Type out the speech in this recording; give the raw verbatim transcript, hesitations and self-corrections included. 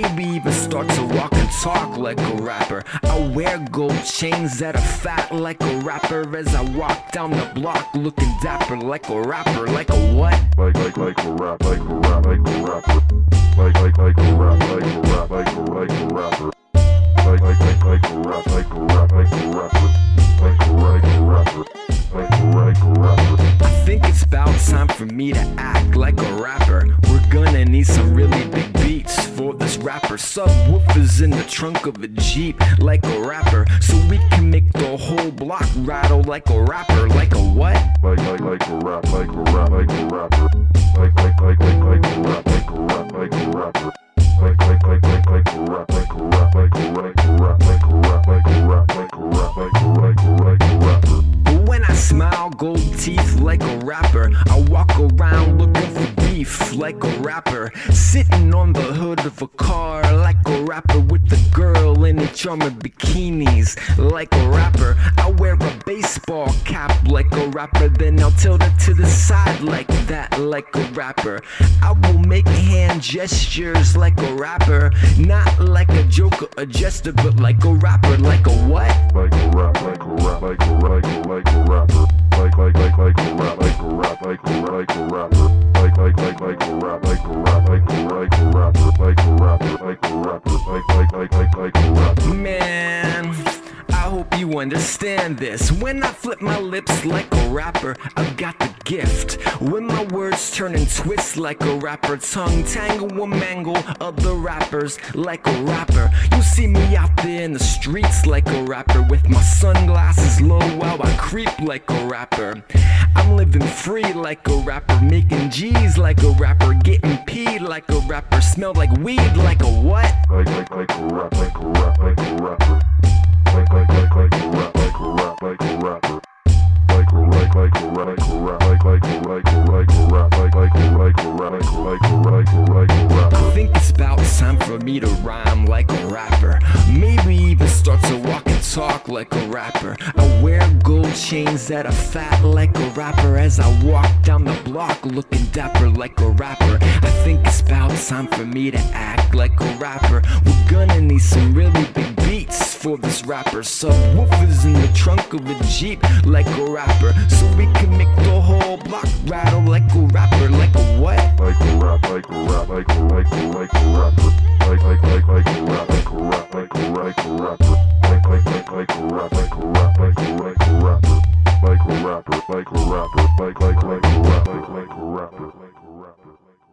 Maybe even start to walk and talk like a rapper. I wear gold chains that are fat like a rapper, as I walk down the block looking dapper like a rapper. Like a what? Like, like, like a rap, like a rap, like a rapper. Like, like, like a rap, like a rap, like a, like a rapper. Like, like, like, like a rap, like a rap, like a rapper. Like a, like a rapper. Like a, like a rapper. I think it's about time for me to act like a rapper. We're gonna need some really big beats for this rapper. Subwoofers in the trunk of a Jeep like a rapper, so we can make the whole block rattle like a rapper. Like a what? Like, like, like a rap, like a rap, like a rapper. Like, like, like, like, like a rap, like a rap, like a rapper. Like, like, like, like, like a rap, like a rap, like a rap, like a rap, like a rap, like a rap, like a rap, like a like a like a rapper. But when I smile, gold teeth like a rapper. I walk around looking for beef like a rapper. Sitting on the hood of a car like a rapper, with the girl in a charm of bikinis like a rapper. I wear a baseball cap like a rapper, then I'll tilt it to the side like that, like a rapper. I will make hand gestures like a rapper, not like a joker, a jester, but like a rapper. Like a what? Like a rap, like a rap, like a like a like a rapper. Like like like like a rap, like a rap, like a like a rapper. Like like like like a rap, like a rap, like a like a rapper. Like a rapper, like a rapper, like like like like like a rapper. Man, I hope you understand this. When I flip my lips like a rapper, I've got the gift. When my words turn and twist like a rapper, tongue tangle and mangle other rappers like a rapper. You see me out there in the streets like a rapper, with my sunglasses low while I creep like a rapper. I'm living free like a rapper, making G's like a rapper, getting peed like a rapper, smell like weed like a what? Like like like a rap, like a rap, like a rapper. Like like like like a rap, like a rap, like a rapper. Like a like like a like a rap, like like a like a like a rap, like like a like a like a like a like a like a rapper. I think it's about time for me to rhyme like a rapper. Maybe even start to walk and talk like a rapper. I wear gold chains that are fat like a rapper, as I walk down the block looking dapper like a rapper. I think it's about time for me to act like a rapper. We're gonna need some really big beats for this rapper. Subwoofers in the trunk of a Jeep like a rapper, so we can make the whole block rattle like a rapper. Like a what? Like a rap, like a rap, like a like a like a rapper. Like like like like a rap, like a rap, like a like a rapper. Like like like like a rap, like a rap, like a like a rapper. Like a rapper, like a rapper, like like like a rap, like like a rapper.